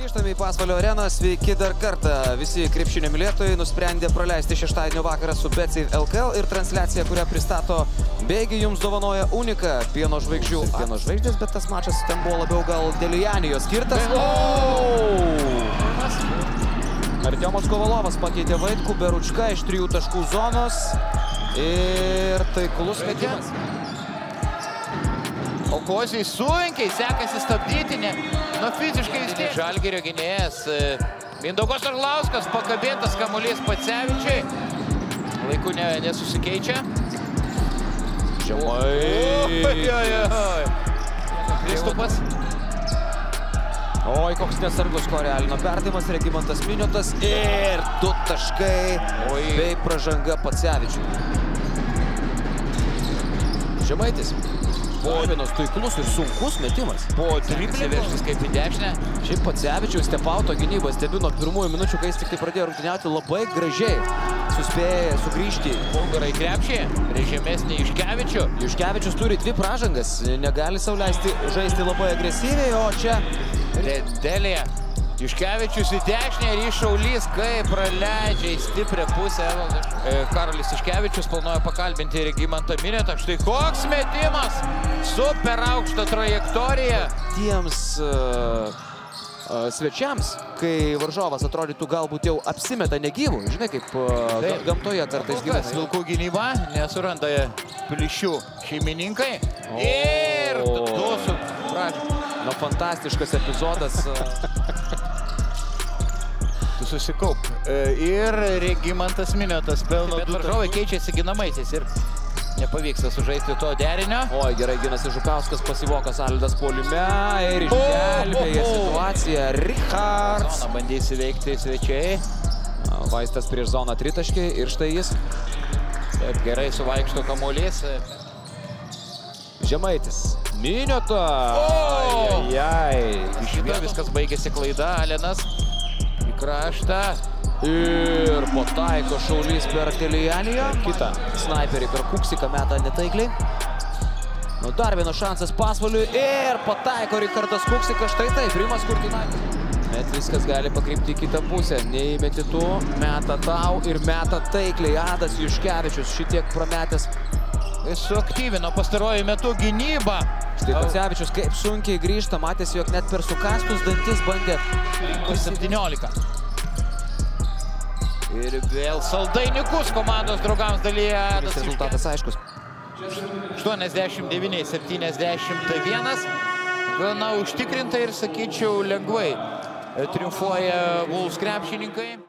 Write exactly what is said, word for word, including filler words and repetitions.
Grįžtame į Pasvalio areną, sveiki dar kartą. Visi krepšinio mylėtojai nusprendė praleisti šeštadienio vakarą su Betsafe L K L ir transliacija, kurią pristato bėgi, jums dovanoja Unika, Pieno žvaigždžių. Pieno žvaigždės, bet tas mačas ten buvo labiau gal Delijanijo skirtas. Oh! Artiomas Kovalovas pakeitė Vaitkų, Beručka iš trijų taškų zonos ir taiklus metimas. O Koziui sunkiai sekasi stabdyti, ne? Nu, fiziškai vis tiek. Žalgirio gynėjas Mindaugas Arlauskas, pakabėtas kamuolys Pacevičiui. Laiku ne, nesusikeičia. Kristupas. Oi, koks nesargus korelino perdavimas, Regimantas Miniotas ir du taškai bei pražanga Pacevičiui. Žemaitis. Buvo vienas taiklus ir sunkus metimas. Buvo triplė veržtis kaip į dešinę. Šiaip Pacevičiaus stepauto gynybą stebiu nuo pirmųjų minučių, kai jis tik tai pradėjo rungtyniauti labai gražiai. Suspėja sugrįžti bulgarai krepšį, režimesnį Juškevičių. Juškevičius turi dvi pražangas, negali sau leisti žaisti labai agresyviai, o čia Redelė. Juškevičius į dešinę ir iššaulys, kai praleidžia į stiprią pusę. Karolis Juškevičius planuoja pakalbinti Regimantą Miniotą. Štai koks metimas! Super aukšta trajektorija. Tiems uh, uh, svečiams, kai varžovas atrodytų galbūt jau apsimeta negyvų. Žinai, kaip uh, gamtoje kartais gyvena. Vilkų gynyba nesuranda plyšių šeimininkai. Oh. Ir du su prašymu. Na, fantastiškas epizodas. Susikaup. Ir Regimantas Miniotas pelno du taškus. Bet varžovai keičiasi ginamaisiais ir nepavyksta sužaisti to derinio. Oi, gerai ginasi Žukauskas, pasivokas Aldas Poliume ir išgelbėja situaciją Richards. Zoną bandys įveikti svečiai. Vaistas prieš zoną tritaškiai ir štai jis. Taip, gerai suvaikšto kamuolys. Žemaitis. Miniota. Ajajai. Iš vieno viskas baigėsi klaida, Alenas. Kraštą ir potaiko šaulys per Kelianja. Kita snaiperį per Kuksiką meta netaikliai. Nu, dar vienas šansas Pasvaliui ir potaiko Ricardas Kuksikas. Štai taip, Rimas Kurtinaitis. Bet viskas gali pakrypti į kitą pusę. Neįmeti tu, meta tau ir meta taikliai. Adas Juškevičius šitiek prametęs. Jis suaktyvino pastaruoju metu gynybą. Štai Tosjevičius kaip sunkiai grįžta, matėsi, jog net per sukastus dantis bandė septyniolika. Ir vėl saldainikus komandos draugams dalyje. Rezultatas aiškus. aštuoniasdešimt devyni septyniasdešimt vienas. Gana užtikrinta ir, sakyčiau, lengvai triumfuoja Wolves krepšininkai.